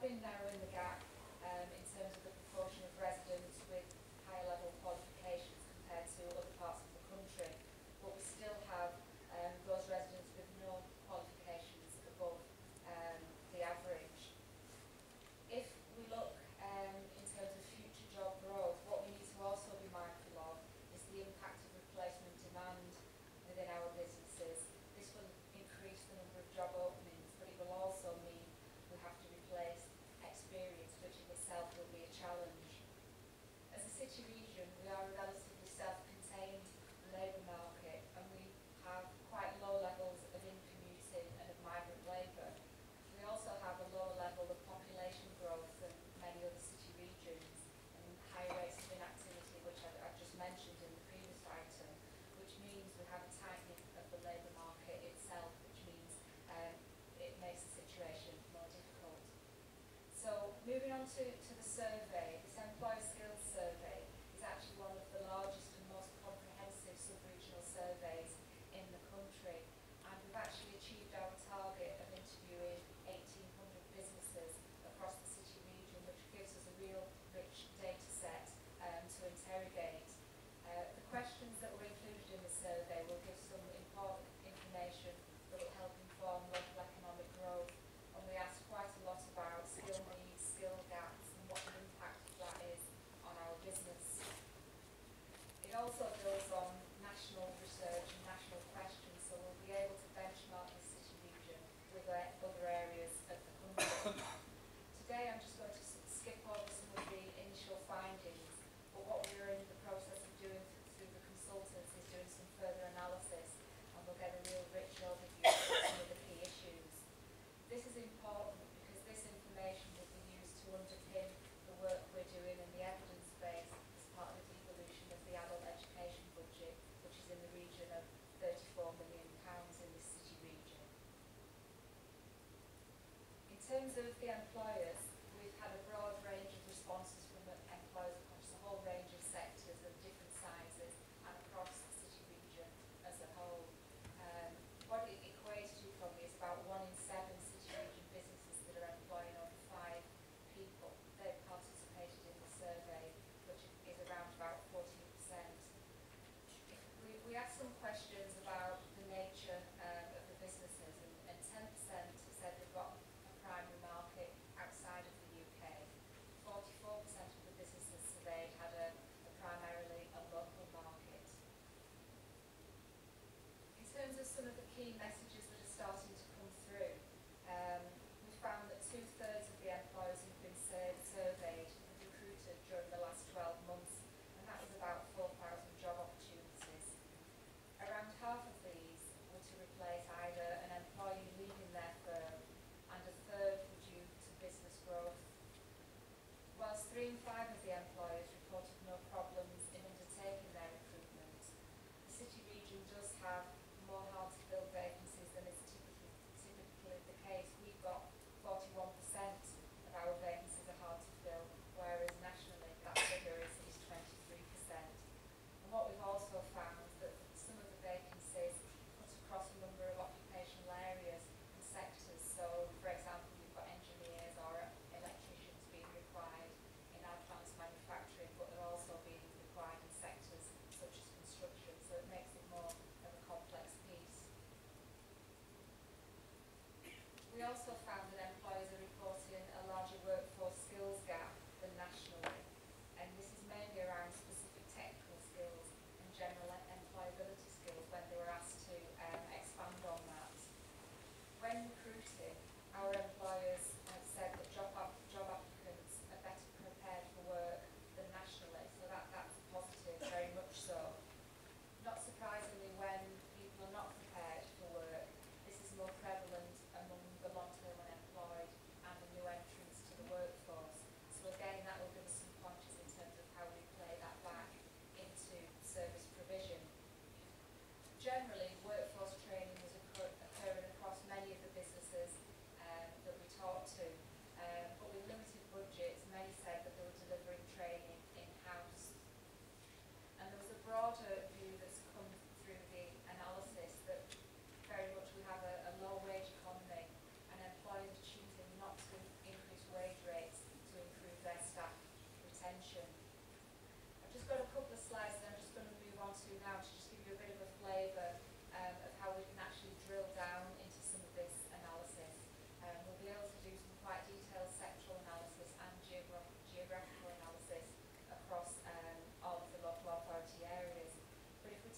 have been narrowing the gap in terms of the proportion of residents with higher level qualifications compared to other parts of the country, but we still have those residents with no qualifications above the average. If we look in terms of future job growth, what we need to also be mindful of is the impact of replacement demand within our businesses. This will increase the number of job openings, but it will also mean we have to replace experience, which in itself will be a challenge. As a city region, we are a relatively self-contained labour market, and we have quite low levels of in-commuting and of migrant labour. We also have a low level of population growth than many other city regions, and high rates of inactivity, which I've just mentioned in the previous item, which means we have a tightening of the labour market itself, which means it makes the situation more difficult. So moving on to the survey, this Employer Skills Survey is actually one of the largest and most comprehensive sub-regional surveys in the country. And we've actually achieved our target of interviewing 1,800 businesses across the city region, which gives us a real rich data set to interrogate. The questions that were included in the survey will give some important information that will help inform local economic growth, and we asked quite a lot about skill needs, skill gaps, and what the impact of that is on our business. It also builds on national research and national questions, so we'll be able to benchmark the city region with other areas of the country. Today I'm just going to skip over some of the initial findings, but what we're in the process of doing through the consultants is doing some further analysis, and we'll get a real rich overview of some of the key issues. This is important because this information will be used to underpin the work we're doing in the evidence base as part of the evolution of the adult education budget, which is in the region of £34 million in the city region. In terms of the employers, we've had a broad range of responses from employers across a whole range of sectors of different sizes and across the city region as a whole. What it equates to probably is about 1 in 7 city region businesses that are employing over 5 people. They've participated in the survey, which is around about 14%. We asked some questions about the nature of the businesses, and 10% said they've got a primary market outside of the UK. 44% of the businesses surveyed had a primarily a local market. In terms of some of the key messages that are starting to come through, we found that 2/3 of the employers who've been surveyed and recruited during the last 12 months, and that was about 4,000 job opportunities. Around half of these were to replace either an employee leaving their firm, and a third were due to business growth. Whilst 3 in 5 of the employers reported no problems in undertaking their recruitment, the city region does have more hard-to-fill vacancies than is typically the case. We've got 41% of our vacancies are hard to fill, whereas nationally that figure is 23%. And what we've also found is that some of the vacancies cut across a number of occupational areas and sectors. So, for example, you've got engineers or electricians being required in advanced manufacturing, but they're also being required in sectors such as construction, so it makes it more of a complex piece. We also found that employers are reporting a larger workforce skills gap than nationally, and this is mainly around specific technical skills and general employability skills when they were asked to expand on that. When recruiting, our employers have said that job applicants are better prepared for work than nationally, so that's positive, very much so. Not surprisingly, when people are not prepared for work, this is more prevalent among the long-term unemployed and the new entrants to the workforce. So again, that will give us some pointers in terms of how we play that back into service provision. Generally, workforce training was occurring across many of the businesses that we talked to, but with limited budgets, many said that they were delivering training in-house. And there was a broader view that's come through the analysis that very much we have a low-wage economy, and employers are choosing not to increase wages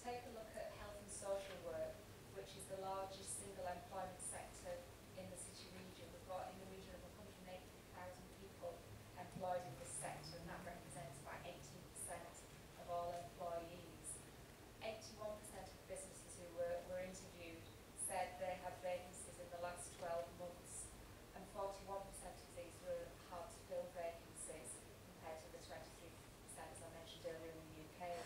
take a look at health and social work, which is the largest single employment sector in the city region. We've got in the region of 180,000 people employed in this sector, and that represents about 18% of all employees. 81% of businesses who were interviewed said they had vacancies in the last 12 months, and 41% of these were hard-to-fill vacancies compared to the 23% as I mentioned earlier in the UK.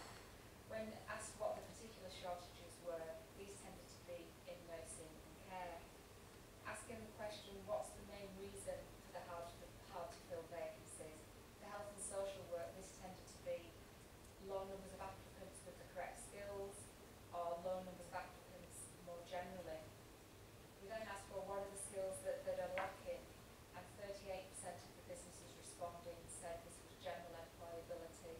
When asked what the particular shortages were, these tended to be in nursing and care. Asking the question, what's the main reason for the hard to fill vacancies? For health and social work, this tended to be low numbers of applicants with the correct skills, or low numbers of applicants more generally. We then asked, well, what are the skills that are lacking? And 38% of the businesses responding said this was general employability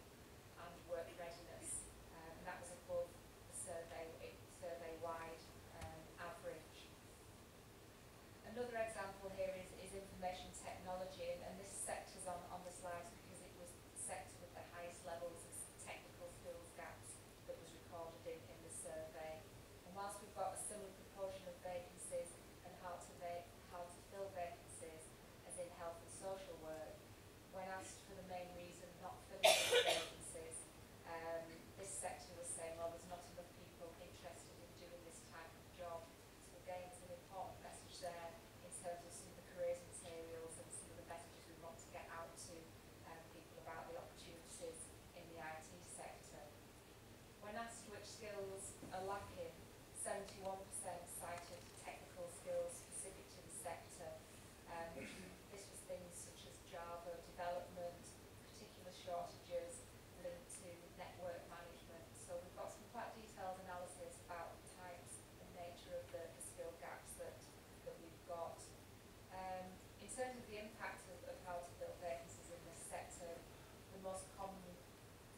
and work readiness. And that was above the survey-wide average. Another example here is information technology, and this sector's on the slides because it was the sector with the highest levels of technical skills gaps that was recorded in the survey. And whilst we've got a similar proportion of vacancies and hard to fill vacancies as in health and social work, when asked for the main reason not filling those vacancies, this sector was saying, well, there's not enough people interested in doing this type of job. So again, it's an important message there in terms of some of the careers materials and some of the messages we want to get out to people about the opportunities in the IT sector. When asked which skills are lacking, 71% cited technical skills specific to the sector. This was things such as Java development, particular shortages linked to network management. So we've got some quite detailed analysis about the types and nature of the skill gaps that we've got. In terms of the impact of how to build vacancies in this sector, the most common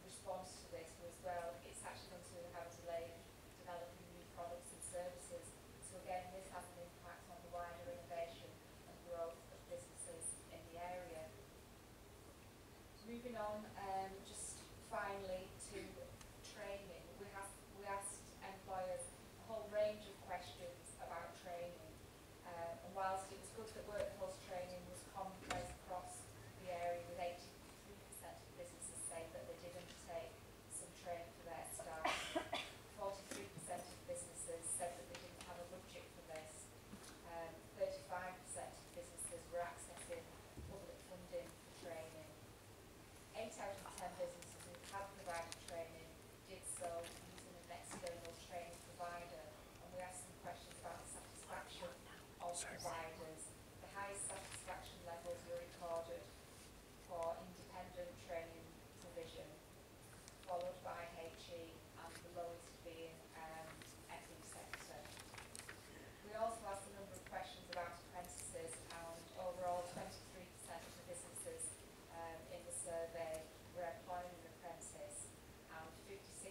response to this was, well, it's actually going to have a delay in developing new products and services. So again, this has an impact on the wider innovation and growth of businesses in the area. Moving on, just finally to training, we asked employers a whole range of questions about training. And whilst it was good that workforce training was commonplace across the area, with 83% of businesses saying that they did undertake some training for their staff, 43% of businesses said that they didn't have a budget for this, 35% of businesses were accessing public funding for training. 8 out of 10 businesses who had provided training did so using an external training provider, and we asked some questions about the satisfaction of providers. The highest satisfaction levels were recorded for independent training provision, followed by HE, and the lowest being FE sector. We also asked a number of questions about apprentices, and overall 23% of the businesses in the survey were employing an apprentice, and 56%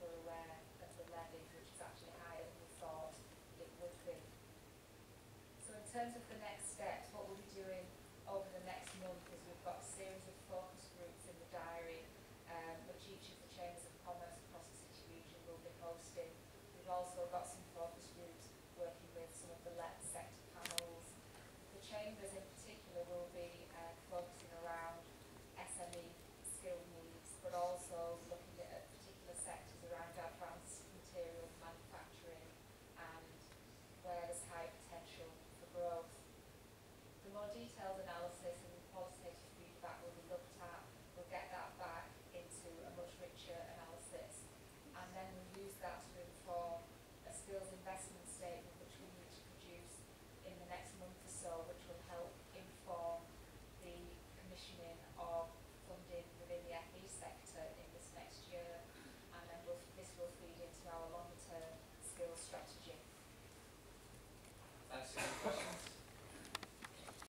were aware of the levy, which is actually higher than we thought it would be. So in terms of the next steps, what we'll be doing over the next month is we've got a series of focus groups in the diary, which each of the Chambers of Commerce across the city region will be hosting. We've also got some focus groups working with some of the sector panels. The Chambers in particular will be focusing around SME skill needs, but also looking at particular sectors around advanced material manufacturing and where there's high potential for growth. The more detailed analysis and the qualitative feedback will be looked at. We'll get that back into a much richer analysis, and then we'll use that to inform a skills investment statement which we need to produce in the next month or so, which will help inform the commissioning of funding within the FE sector in this next year, and then this will feed into our longer term skills strategy. Thanks.